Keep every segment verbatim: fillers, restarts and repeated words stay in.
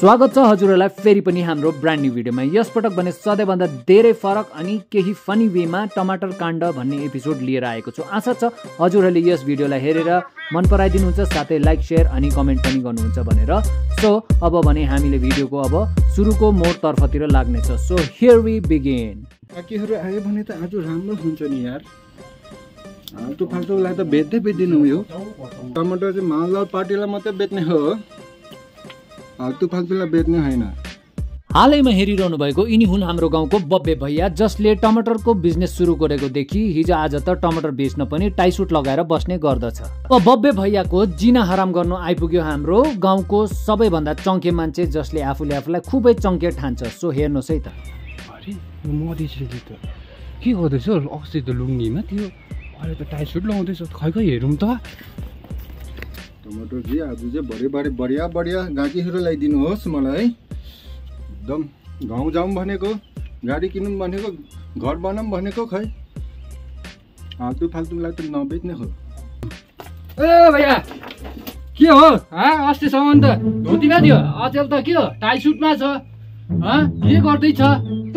स्वागत छ हजुरहरुलाई फेरि पनि हाम्रो ब्रान्ड न्यू भिडियोमा। यस पटक भने सधैँभन्दा धेरै फरक अनि केही फनी वेमा टमाटर काण्ड भन्ने एपिसोड लिएर आएको छु। आशा छ हजुरहरुले यस भिडियोलाई हेरेर मन पराइदिनुहुन्छ, साथै लाइक शेयर अनि कमेन्ट पनि गर्नुहुन्छ भनेर। सो अब भने हामीले भिडियोको अब सुरुको मोडतर्फतिर लाग्ने छ। So here we begin. काकीहरु आए भने त आज राम्रो हुन्छ नि यार। आलु फाल्टुलाई त बेच्दै बेच्दिनु यो। टमाटर चाहिँ मानलाल पार्टीलाई मात्र बेच्ने हो। हालैमा हेरिरहनु भएको यिनी हुन् हाम्रो गाउँको बब्बे भैया, जसले टमाटरको बिजनेस सुरु गरेको देखि हिजो आज त टमाटर बेच्न पनि टाइसुट लगाएर बस्ने गर्दछ। अब बब्बे भैयाको जिना हराम गर्न आइपुग्यो हाम्रो गाउँको सबैभन्दा चङ्खे मान्छे, जसले आफूले आफूलाई खुबै चङ्खे ठान्छ। सो हेर्नुहोस् है त। अरे मदिसले त के गर्दैछ? अस्ति त लुङ्गीमा थियो, अहिले त टाइसुट लगाउँदैछ। खै खै हेरौँ त। टमाटर जी आज चाहिँ भरे भरे बढिया बढिया गाकीहरूलाई दिनुहोस् मलाई। एकदम गाउँ जाऊँ भनेको, गाडी किनौँ भनेको, घर बनाऊँ भनेको, खै आलतु फाल्तुलाई त नबेच्ने हो। ए भैया के हो? अस्तिसम्म त धोतीमा थियो, अचेल त के हो? टाइसुटमा छ। के गर्दैछ?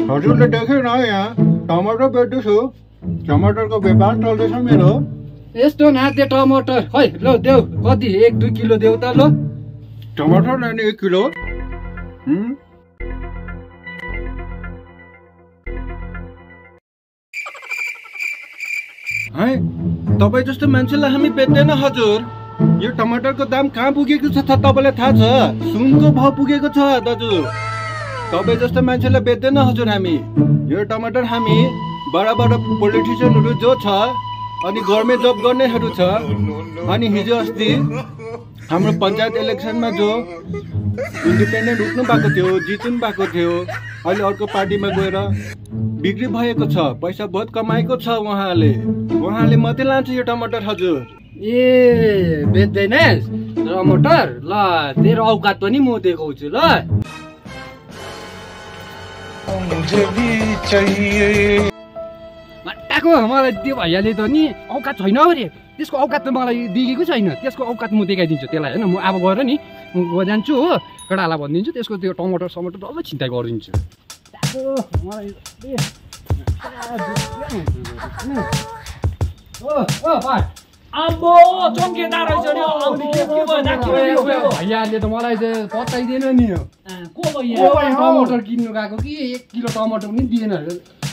हजुरले देखेन यहाँ टमाटर बेच्दैछु। टमाटरको व्यापार चल्दैछ मेरो। यस्तो नाते टमाटर खै ल देऊ, कति एक दुई किलो देऊ त। ल टमाटर लाने एक किलो। है तपाईँ जस्तो मान्छेलाई हामी बेच्दैन हजुर। यो टमाटरको दाम कहाँ पुगेको छ तपाईँलाई थाहा छ? सुनको भाउ पुगेको छ दाजु। तपाईँ जस्तो मान्छेलाई बेच्दैन हजुर हामी। यो टमाटर हामी बडा बडा पोलिटिसियनहरू जो छ अनि गभर्मेन्ट जब गर्नेहरू छ, अनि हिजो अस्ति हाम्रो पञ्चायत इलेक्सनमा जो इन्डिपेन्डेन्ट उठ्नु भएको थियो, जित्नु भएको थियो, अहिले अर्को पार्टीमा गएर बिक्री भएको छ। पैसा बहुत कमाएको छ उहाँले। उहाँले मात्रै लान्छ यो टमाटर हजुर। ए बेच्दैन टमाटर? ल तेरो औकात पनि म देखाउँछु ल। मट्टाको मलाई त्यो भैयाले त नि औकात छैन अरे। त्यसको औकात त मलाई देखेको छैन। त्यसको औकात म देखाइदिन्छु त्यसलाई होइन। म अब गएर नि म जान्छु हो, केटालाई भनिदिन्छु त्यसको त्यो टमाटर समाटर डल्लै छिन्ताइ गरिदिन्छु। आम्बो चम्केदार रहेछ नि। भैयाले त मलाई चाहिँ पचाइदिएन नि। टमाटर किन्नु गएको कि एक किलो टमाटर पनि दिएन।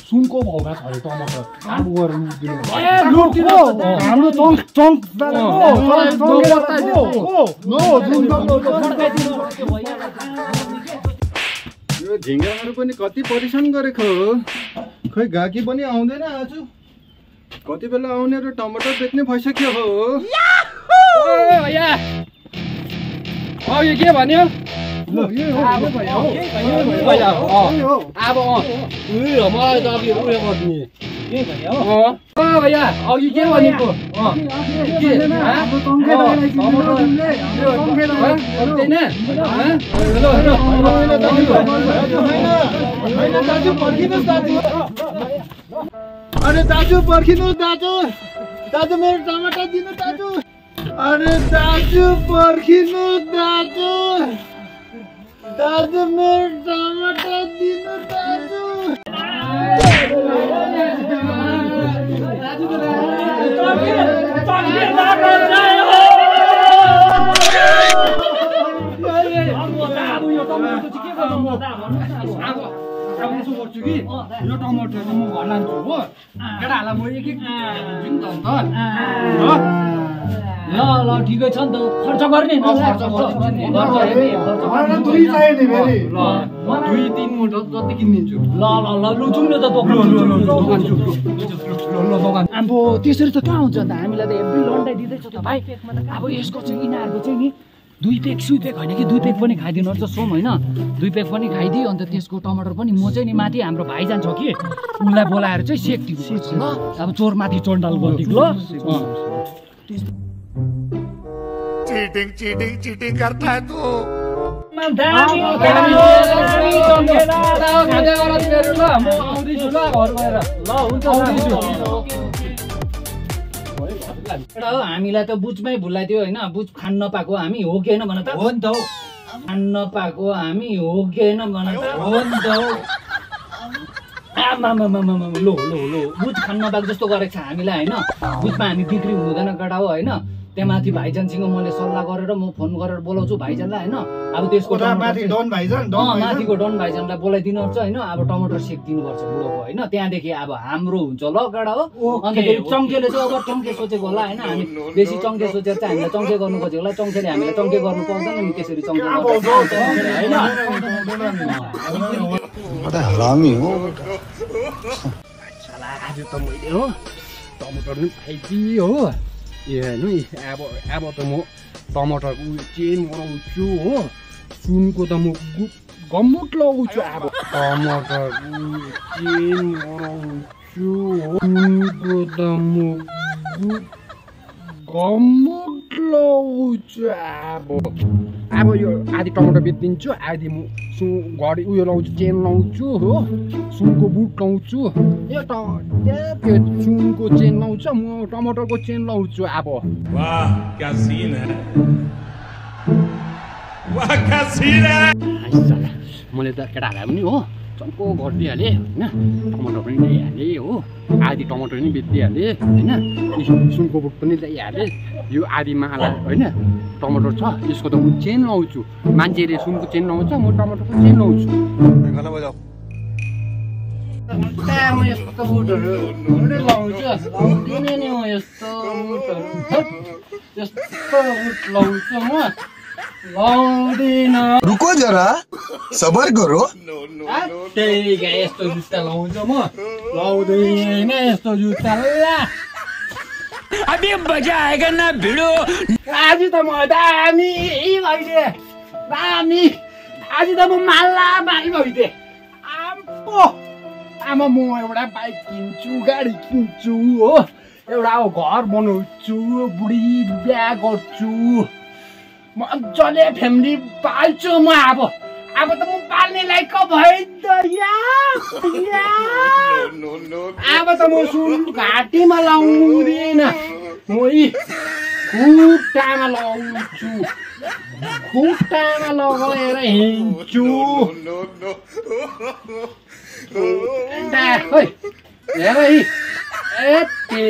सुनको भाउमा छ अरे टमाटर। आलु गरौँ दिनु। ए लुटिन हाम्रो चङ्क चङ्क दादा हो। नो जुनको फर्काइ दिनु सक्यो भैया। यो झिङ्गाहरू पनि कति परेशान गरेको हो। खै गाकी पनि आउँदैन आज। कति बेला आउने र टमाटर बेच्ने भइसक्यो हो। ए भैया औ यो के भन्यो? अब मलाई त अघि उयो गर्ने के भैया अघि के भनेको? अरे दाजु पर्खिनुहोस् दाजु। दाजु मेरो टमाटर दिनु दाजु। अरे दाजु पर्खिनुहोस् दाजु। दाजु मेरो टमाटर दिनु दाजु। यसो गर्छु कि यो टमाटर म घर लान्छु हो। केटाहरूलाई म एक एक ल ल ठिकै छ नि त। खर्च गर्ने दुई तिन मुठ जति किनिदिन्छु। ल ल ल लु जाउँ न त दोकान। अब त्यसरी त कहाँ हुन्छ त? हामीलाई त एभ्री लन्डाइदिँदैछ त भाइ। अब यसको चाहिँ यिनीहरूको चाहिँ नि दुई पेक सुई पेक होइन कि दुई पेक पनि खाइदिनुहोस् त सोम होइन। दुई पेक पनि खाइदियो अन्त त्यसको टमाटर पनि म चाहिँ नि माथि हाम्रो भाइ जान्छ कि उसलाई बोलाएर चाहिँ सेक दिन्छु। अब चोर माथि चण्डाल गरिदिएको ल। हामीलाई त बुझमै भुलाइदियो होइन। बुझ खान नपाएको हामी हो कि होइन भन त? हो नि त। अन्न पाको हामी हो कि हैन भन त हो नि त हो आमा मामा मामा लो लो लो बुझ खान नपाक जस्तो गरेछ हामीलाई हैन बुझमा हामी बिक्री हुँदैन गडा हो हैन त्यमाथि भाइजनसँग मैले सल्लाह गरेर म फोन गरेर बोलाउँछु भाइजनलाई हैन अब त्यसको माथि डन भाइजन डन माथिको डन भाइजनलाई बोलाइदिनु पर्छ हैन अब टमाटर सेक दिनु पर्छ बुढोको हैन त्यहाँ देखि अब हाम्रो हुन्छ ल गडा हो अनि फेरि चङ्केले चाहिँ अब चङ्के सोचेको होला हैन हामी बेसी चङ्के सोचेर चाहिँ हामीले चङ्के गर्नु खोजेको होला चङ्केले हामीले चङ्के गर्नु पाउँदैन नि त्यसरी चङ्के हैन बडा हरामी हो चला आज त मैले हो टमाटर नि खाइदि हो Yeah, no, अब अब त म टमाटर उ चेन मराउँछु हो सुनको त म गम्मत लगाउँछु अब टमाटर उ चेन मराउँछु सुनको त म गम्मत लगाउँछु अब अब यो आधी टमाटर बेच्दिन्छु आधी म सु घडी उयो लगाउँछु चेन लगाउँछु हो सुनको बुट लगाउँछु यो त त्यो सुनको चेन लगाउँछ म टमाटरको चेन लगाउँछु अब वाह क्या सीन है वाह क्या सीन है मैले त केटालाई पनि हो चम्को गरिदिहालेँ हैन टमाटर पनि ल्याइहालेँ हो आधी टमाटर पनि बेचिदिहालेँ हैन सुनको बुट पनि ल्याइहालेँ यो आधी माला हैन टमाटर छ यसको त म चेन लाउँछु मान्छेले सुनको चेन लाउँछ म टमाटरको चेन लाउँछु गाना बजाऊ म यस्तो बुटहरु उडे लाउँछु दिने नि हो यस्तो बुटहरु यस्तो बुट लाउँछु म लाउँदिन रुको जरा सबर गरो त्यही गाए यस्तो जुत्ता लाउँछु म लाउँदैन यस्तो जुत्ता ला अबे मजा आएगा ना भिडो आज त म दामी भइदे दामी आज त म माला माल भइदे आम्पो आमा म एउटा बाइक किन्छु गाडी किन्छु हो एउटा घर बनाउँछु बुढी बिहा गर्छु म मजाले फ्यामिली पाल्छु म अब अब त म पाल्ने लायक भइदिया अब त म सुन घाटीमा लाउँदिन मोई खुट्टामा लगाउँछु खुट्टामा लगाएर हिँड्छु हेर यी यति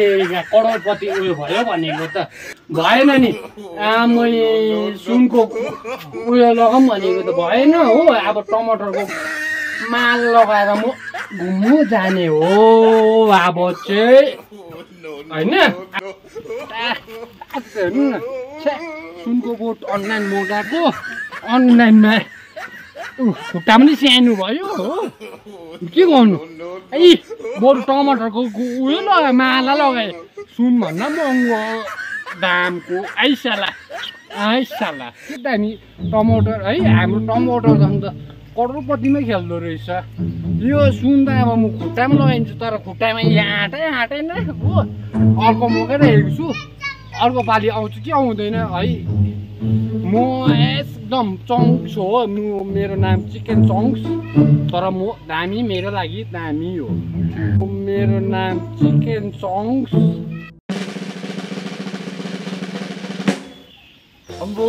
करोडपति उयो भयो भनेको त भएन नि मैले सुनको उयो लगाऊँ भनेको त भएन हो अब टमाटरको माल लगाएर म घुम्नु जाने हो अब चाहिँ हैन हेर्नु न सुनको बोट अनलाइन मगाएको अनलाइनमा खुट्टा पनि सानो भयो हो के गर्नु ए बरु टमाटरको उयो लगाए माला लगाए सुनभन्दा महँगो दामको आइसाला आइसाला के दामी टमाटर है हाम्रो टमाटर झन् त करोडपतिमै खेल्दो रहेछ यो सुन्दा अब म खुट्टामा लगाइदिन्छु तर खुट्टामा यहाँ आँटै आँटेन हो अर्को मकै राखेको छु अर्को पालि आउँछु कि आउँदैन है म एकदम चङ्क्स हो म मेरो नाम चिकन चङ्क्स तर म दामी मेरो लागि दामी हो मेरो नाम चिकन चङ्क्स अम्बो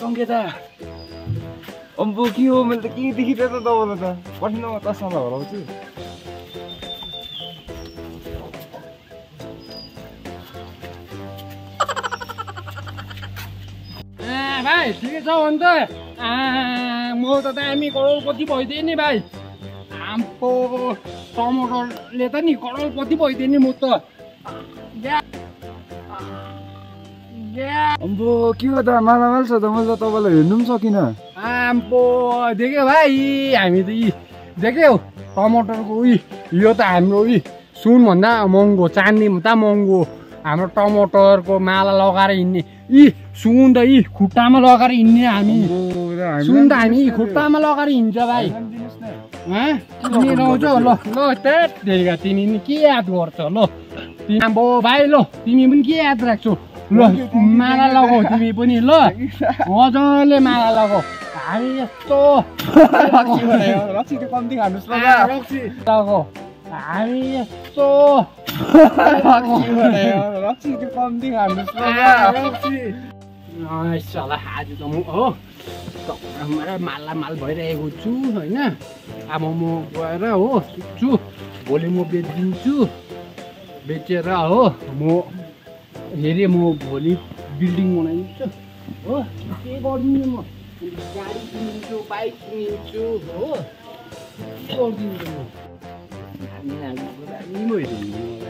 चङ्केता अम्बो के हो मैले त के देखिरहेको तपाईँलाई त कठिनमा तसमा हराउँछु भाइ ठिकै छ अन्त म त दामी करोडपति भइदिएँ नि भाइ आम्पो टमाटरले त नि करोडपति भइदिएँ नि म त अम्बो के हो त मालामाल छ त मैले त तपाईँलाई हेर्नु पनि सकिनँ आम्पो देख्यो भाइ हामी त यी देख्यौ टमाटरको उही यो त हाम्रो उही सुनभन्दा महँगो चाँदीभन्दा महँगो हाम्रो टमाटरको माला लगाएर हिँड्ने यी सुन त यी खुट्टामा लगाएर हिँड्ने हामी सुन त हामी खुट्टामा लगाएर हिँड्छ भाइ तिमी लाउँछ ल ल त्यहाँ तिमी पनि के याद गर्छ ल आम्बो भाइ ल तिमी पनि के याद राख्छौ ल माला लगाऊ तिमी पनि ल मजाले माला लगाऊ हामी यस्तो कम्ती खानुहोस् लगाऊ हामी यस्तो कम्ती खानुहोस् आज त म हो हमारा माला माल भइरहेको छु हैन। अब म गएर हो सुक्छु, भोलि म बेच्दिन्छु, बेचेर हो म हेरे म भोलि बिल्डिङ बनाइदिन्छु हो। के गर्दिनु म, गाडी किन्छु, बाइक किन्छु हो, के गर्दिनु म, हामी हाम्रो लागि म हेर्दिनु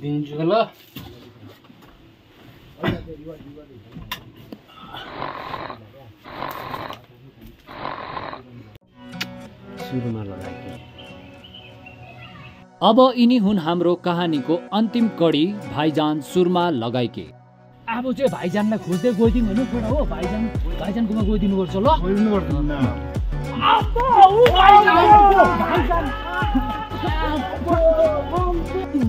दिन्छु ल। अब यिनी हुन् हाम्रो कहानीको अन्तिम कडी, भाइजान सुरमा लगाइके। अब चाहिँ भाइजानलाई खोज्दै गइदिउँ हैन छोरा हो। भाइजान भाइजानकोमा गइदिनु पर्छ ल, गइदिनु पर्छ। अब उ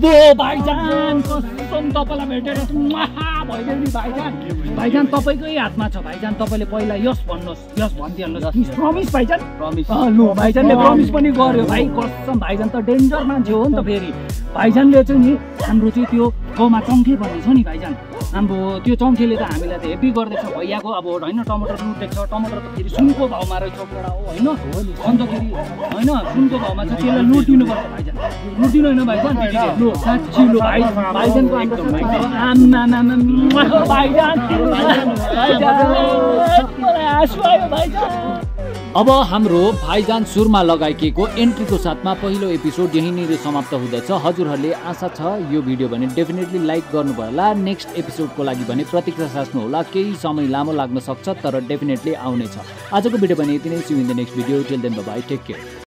भाइजान दो भाइजान कसम तपाईलाई भेटेर महा भइदियो नि भाइजान। भाइजान तपाईकै हातमा छ भाइजान, तपाईँले पहिला यस भन्नुहोस्, यस भनिदिनुहोस् प्रमिस भाइजान। प्रमिस लु भाइजानले प्रमिस पनि गर्यो भाइ, कसम भाइजान त डेन्जर मान्छे हो नि त। फेरि भाइजानले चाहिँ नि हाम्रो चाहिँ त्यो गाउँमा चङ्खे भन्ने छ नि भाइजान, हाम्रो त्यो चङ्खेले त हामीलाई त हेभी गर्दैछ भैयाको अब होइन। टमाटर लुटेको छ, टमाटर त फेरि सुनको भाउमा रहेछ एउटा हो होइन, अन्तखेरि होइन सुनको भाउमा चाहिँ त्यसलाई लुटिनुपर्छ भाइजान, लुटिनु होइन भाइजान। लु साँच्ची लु भाइ भाइजानको आम्मा अब हाम्रो भाइजान सुरमा लगाइकेको एन्ट्रीको साथमा पहिलो एपिसोड यहीँनिर समाप्त हुँदछ। हजुरहरूले आशा छ यो भिडियो भने डेफिनेटली लाइक गर्नुभयो होला। नेक्स्ट एपिसोडको लागि भने प्रतीक्षा साच्नुहोला, केही समय लामो लाग्न सक्छ तर डेफिनेटली आउनेछ। आजको भिडियो भने यति नै, see you in the next video, till then bye bye, take care.